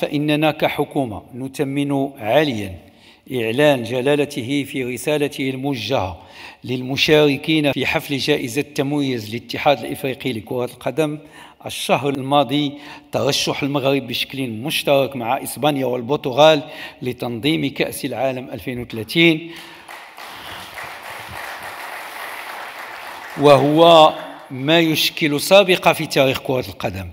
فإننا كحكومة نثمن عاليا إعلان جلالته في رسالته الموجهة للمشاركين في حفل جائزة تمويز للاتحاد الإفريقي لكرة القدم. الشهر الماضي ترشح المغرب بشكل مشترك مع إسبانيا والبرتغال لتنظيم كأس العالم 2030، وهو ما يشكل سابقة في تاريخ كرة القدم،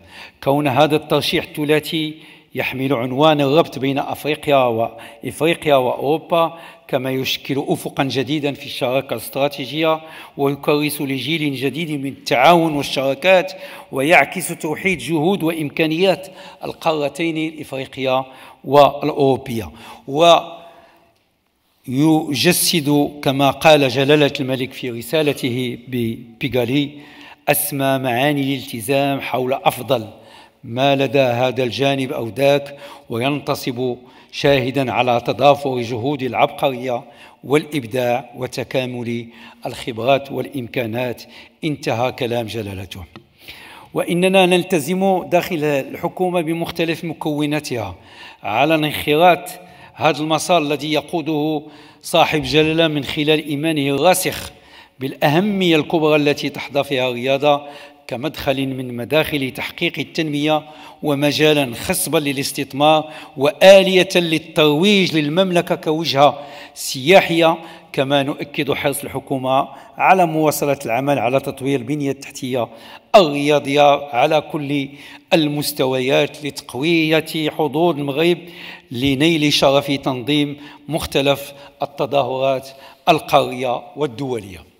كون هذا الترشيح الثلاثي يحمل عنوان الربط بين إفريقيا وأوروبا، كما يشكل أفقا جديدا في الشراكة الاستراتيجية ويكرس لجيل جديد من التعاون والشراكات، ويعكس توحيد جهود وإمكانيات القارتين الإفريقية والأوروبية، ويجسد كما قال جلالة الملك في رسالته ببيغالي أسمى معاني الالتزام حول أفضل ما لدى هذا الجانب أو ذاك، وينتصب شاهدا على تضافر جهود العبقرية والإبداع وتكامل الخبرات والإمكانات. انتهى كلام جلالته. وإننا نلتزم داخل الحكومة بمختلف مكوناتها على انخراط هذا المسار الذي يقوده صاحب جلالة من خلال إيمانه الراسخ بالأهمية الكبرى التي تحظى فيها الرياضة كمدخل من مداخل تحقيق التنمية، ومجالا خصبا للاستثمار، وآلية للترويج للمملكة كوجهة سياحية. كما نؤكد حرص الحكومة على مواصلة العمل على تطوير البنية التحتية الرياضية على كل المستويات لتقوية حضور المغرب لنيل شرف تنظيم مختلف التظاهرات القارية والدولية.